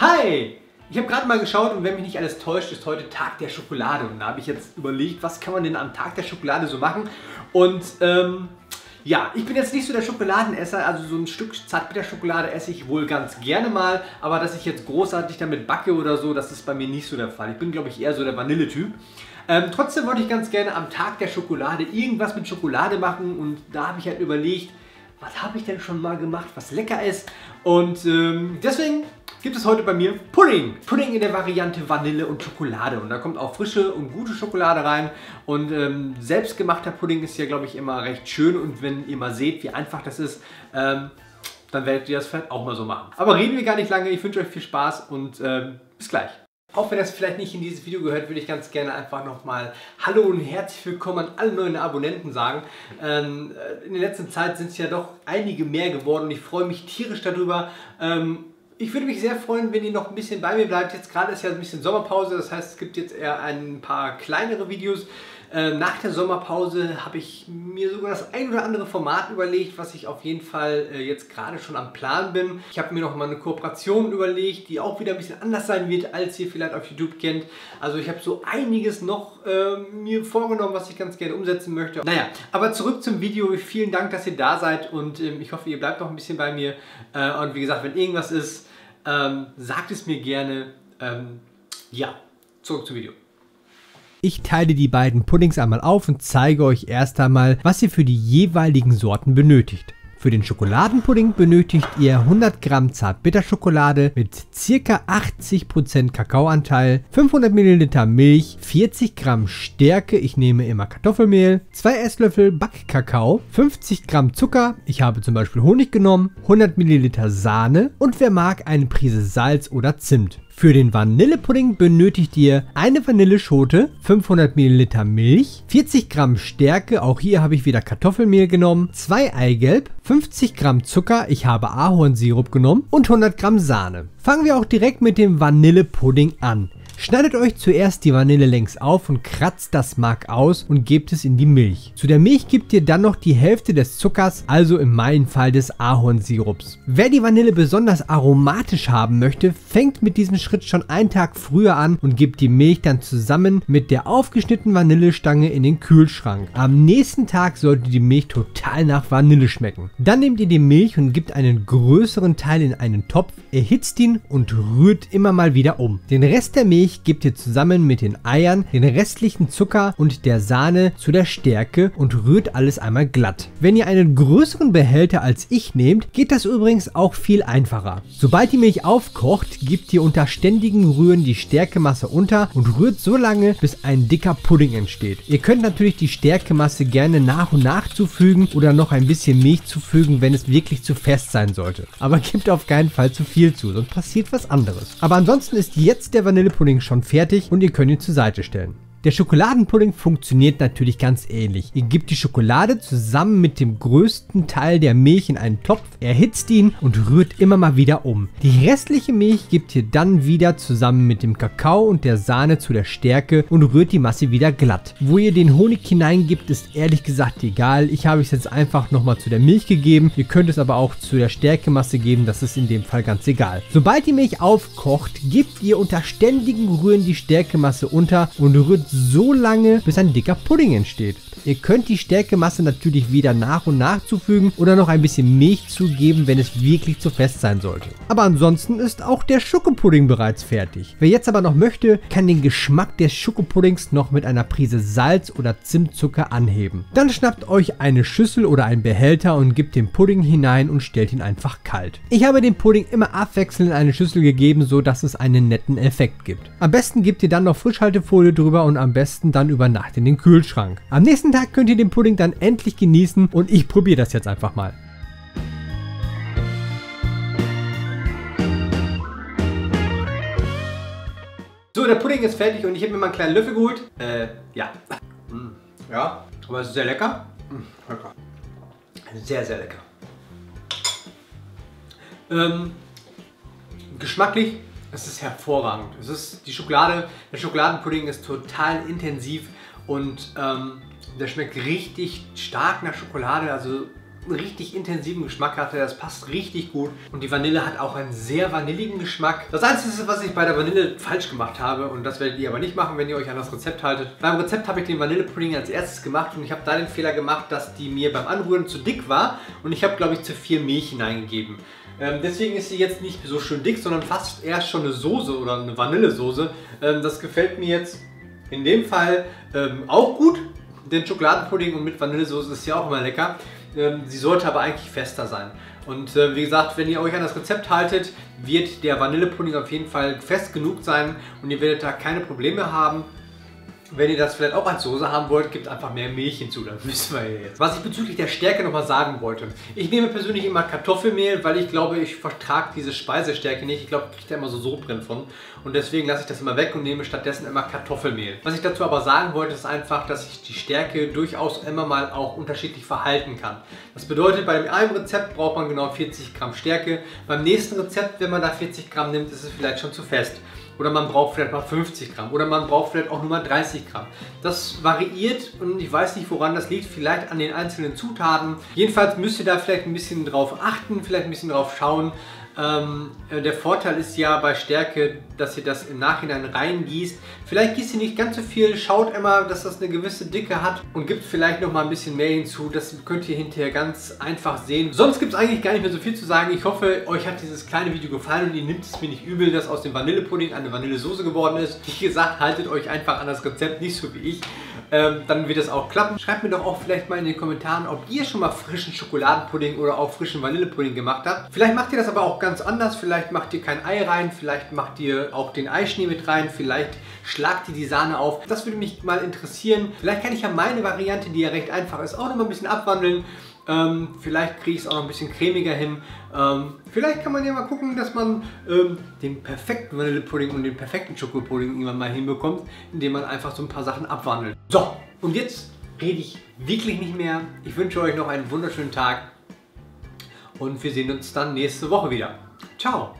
Hi! Ich habe gerade mal geschaut und wenn mich nicht alles täuscht, ist heute Tag der Schokolade. Und da habe ich jetzt überlegt, was kann man denn am Tag der Schokolade so machen? Und ja, ich bin jetzt nicht so der Schokoladenesser, also so ein Stück Zartbitterschokolade esse ich wohl ganz gerne mal, aber dass ich jetzt großartig damit backe oder so, das ist bei mir nicht so der Fall. Ich bin, glaube ich, eher so der Vanille-Typ. Trotzdem wollte ich ganz gerne am Tag der Schokolade irgendwas mit Schokolade machen und da habe ich halt überlegt, was habe ich denn schon mal gemacht, was lecker ist, und deswegen gibt es heute bei mir Pudding. Pudding in der Variante Vanille und Schokolade. Und da kommt auch frische und gute Schokolade rein. Und selbstgemachter Pudding ist ja, glaube ich, immer recht schön. Und wenn ihr mal seht, wie einfach das ist, dann werdet ihr das vielleicht auch mal so machen. Aber reden wir gar nicht lange. Ich wünsche euch viel Spaß und bis gleich. Auch wenn das vielleicht nicht in dieses Video gehört, würde ich ganz gerne einfach nochmal Hallo und herzlich willkommen an alle neuen Abonnenten sagen. In der letzten Zeit sind es ja doch einige mehr geworden und ich freue mich tierisch darüber. Ich würde mich sehr freuen, wenn ihr noch ein bisschen bei mir bleibt. Jetzt gerade ist ja ein bisschen Sommerpause, das heißt, es gibt jetzt eher ein paar kleinere Videos. Nach der Sommerpause habe ich mir sogar das ein oder andere Format überlegt, was ich auf jeden Fall jetzt gerade schon am Plan bin. Ich habe mir nochmal eine Kooperation überlegt, die auch wieder ein bisschen anders sein wird, als ihr vielleicht auf YouTube kennt. Also ich habe so einiges noch mir vorgenommen, was ich ganz gerne umsetzen möchte. Naja, aber zurück zum Video. Vielen Dank, dass ihr da seid und ich hoffe, ihr bleibt noch ein bisschen bei mir. Und wie gesagt, wenn irgendwas ist, sagt es mir gerne. Ja, zurück zum Video. Ich teile die beiden Puddings einmal auf und zeige euch erst einmal, was ihr für die jeweiligen Sorten benötigt. Für den Schokoladenpudding benötigt ihr 100 Gramm Zartbitterschokolade mit ca. 80% Kakaoanteil, 500 ml Milch, 40 Gramm Stärke, ich nehme immer Kartoffelmehl, 2 Esslöffel Backkakao, 50 Gramm Zucker, ich habe zum Beispiel Honig genommen, 100 ml Sahne und wer mag, eine Prise Salz oder Zimt. Für den Vanillepudding benötigt ihr eine Vanilleschote, 500 ml Milch, 40 Gramm Stärke, auch hier habe ich wieder Kartoffelmehl genommen, 2 Eigelb, 50 Gramm Zucker, ich habe Ahornsirup genommen und 100 Gramm Sahne. Fangen wir auch direkt mit dem Vanillepudding an. Schneidet euch zuerst die Vanille längs auf und kratzt das Mark aus und gebt es in die Milch. Zu der Milch gebt ihr dann noch die Hälfte des Zuckers, also in meinem Fall des Ahornsirups. Wer die Vanille besonders aromatisch haben möchte, fängt mit diesem Schritt schon einen Tag früher an und gebt die Milch dann zusammen mit der aufgeschnittenen Vanillestange in den Kühlschrank. Am nächsten Tag sollte die Milch total nach Vanille schmecken. Dann nehmt ihr die Milch und gebt einen größeren Teil in einen Topf, erhitzt ihn und rührt immer mal wieder um. Den Rest der Milch gebt ihr zusammen mit den Eiern, den restlichen Zucker und der Sahne zu der Stärke und rührt alles einmal glatt. Wenn ihr einen größeren Behälter als ich nehmt, geht das übrigens auch viel einfacher. Sobald die Milch aufkocht, gebt ihr unter ständigem Rühren die Stärkemasse unter und rührt so lange, bis ein dicker Pudding entsteht. Ihr könnt natürlich die Stärkemasse gerne nach und nach zufügen oder noch ein bisschen Milch zufügen, wenn es wirklich zu fest sein sollte. Aber gebt auf keinen Fall zu viel zu, sonst passiert was anderes. Aber ansonsten ist jetzt der Vanillepudding schon fertig und ihr könnt ihn zur Seite stellen. Der Schokoladenpudding funktioniert natürlich ganz ähnlich. Ihr gebt die Schokolade zusammen mit dem größten Teil der Milch in einen Topf, erhitzt ihn und rührt immer mal wieder um. Die restliche Milch gebt ihr dann wieder zusammen mit dem Kakao und der Sahne zu der Stärke und rührt die Masse wieder glatt. Wo ihr den Honig hineingibt, ist ehrlich gesagt egal. Ich habe es jetzt einfach nochmal zu der Milch gegeben. Ihr könnt es aber auch zu der Stärkemasse geben, das ist in dem Fall ganz egal. Sobald die Milch aufkocht, gebt ihr unter ständigem Rühren die Stärkemasse unter und rührt so lange, bis ein dicker Pudding entsteht. Ihr könnt die Stärkemasse natürlich wieder nach und nach zufügen oder noch ein bisschen Milch zugeben, wenn es wirklich zu fest sein sollte. Aber ansonsten ist auch der Schokopudding bereits fertig. Wer jetzt aber noch möchte, kann den Geschmack des Schokopuddings noch mit einer Prise Salz oder Zimtzucker anheben. Dann schnappt euch eine Schüssel oder einen Behälter und gebt den Pudding hinein und stellt ihn einfach kalt. Ich habe den Pudding immer abwechselnd in eine Schüssel gegeben, so dass es einen netten Effekt gibt. Am besten gebt ihr dann noch Frischhaltefolie drüber und am besten dann über Nacht in den Kühlschrank. Am nächsten Tag könnt ihr den Pudding dann endlich genießen und ich probiere das jetzt einfach mal. So, der Pudding ist fertig und ich habe mir mal einen kleinen Löffel geholt. Ja. Ja, aber es ist sehr lecker. Lecker. Sehr, sehr lecker. Geschmacklich. Es ist hervorragend. Es ist die Schokolade, der Schokoladenpudding ist total intensiv und der schmeckt richtig stark nach Schokolade. Also einen richtig intensiven Geschmack hatte. Das passt richtig gut. Und die Vanille hat auch einen sehr vanilligen Geschmack. Das Einzige, was ich bei der Vanille falsch gemacht habe, und das werdet ihr aber nicht machen, wenn ihr euch an das Rezept haltet. Beim Rezept habe ich den Vanillepudding als erstes gemacht und ich habe da den Fehler gemacht, dass die mir beim Anrühren zu dick war. Und ich habe, glaube ich, zu viel Milch hineingegeben. Deswegen ist sie jetzt nicht so schön dick, sondern fast eher schon eine Soße oder eine Vanillesoße. Das gefällt mir jetzt in dem Fall auch gut. Den Schokoladenpudding und mit Vanillesoße ist ja auch immer lecker. Sie sollte aber eigentlich fester sein. Und wie gesagt, wenn ihr euch an das Rezept haltet, wird der Vanillepudding auf jeden Fall fest genug sein und ihr werdet da keine Probleme haben. Wenn ihr das vielleicht auch als Soße haben wollt, gibt einfach mehr Milch hinzu, das wissen wir jetzt. Was ich bezüglich der Stärke nochmal sagen wollte. Ich nehme persönlich immer Kartoffelmehl, weil ich glaube, ich vertrage diese Speisestärke nicht. Ich glaube, ich kriege da immer so Sod drin von. Und deswegen lasse ich das immer weg und nehme stattdessen immer Kartoffelmehl. Was ich dazu aber sagen wollte, ist einfach, dass ich die Stärke durchaus immer mal auch unterschiedlich verhalten kann. Das bedeutet, bei einem Rezept braucht man genau 40 Gramm Stärke. Beim nächsten Rezept, wenn man da 40 Gramm nimmt, ist es vielleicht schon zu fest. Oder man braucht vielleicht mal 50 Gramm. Oder man braucht vielleicht auch nur mal 30 Gramm. Das variiert und ich weiß nicht, woran das liegt. Vielleicht an den einzelnen Zutaten. Jedenfalls müsst ihr da vielleicht ein bisschen drauf achten, vielleicht ein bisschen drauf schauen. Der Vorteil ist ja bei Stärke, dass ihr das im Nachhinein reingießt. Vielleicht gießt ihr nicht ganz so viel. Schaut immer, dass das eine gewisse Dicke hat. Und gibt vielleicht noch mal ein bisschen mehr hinzu. Das könnt ihr hinterher ganz einfach sehen. Sonst gibt es eigentlich gar nicht mehr so viel zu sagen. Ich hoffe, euch hat dieses kleine Video gefallen und ihr nimmt es mir nicht übel, dass aus dem Vanillepudding eine Vanillesoße geworden ist. Wie gesagt, haltet euch einfach an das Rezept, nicht so wie ich. Dann wird es auch klappen. Schreibt mir doch auch vielleicht mal in den Kommentaren, ob ihr schon mal frischen Schokoladenpudding oder auch frischen Vanillepudding gemacht habt. Vielleicht macht ihr das aber auch ganz anders. Vielleicht macht ihr kein Ei rein. Vielleicht macht ihr auch den Eischnee mit rein. Vielleicht schlagt ihr die Sahne auf. Das würde mich mal interessieren. Vielleicht kann ich ja meine Variante, die ja recht einfach ist, auch noch mal ein bisschen abwandeln. Vielleicht kriege ich es auch noch ein bisschen cremiger hin. Vielleicht kann man ja mal gucken, dass man den perfekten Vanillepudding und den perfekten Schokopudding irgendwann mal hinbekommt, indem man einfach so ein paar Sachen abwandelt. So, und jetzt rede ich wirklich nicht mehr. Ich wünsche euch noch einen wunderschönen Tag und wir sehen uns dann nächste Woche wieder. Ciao!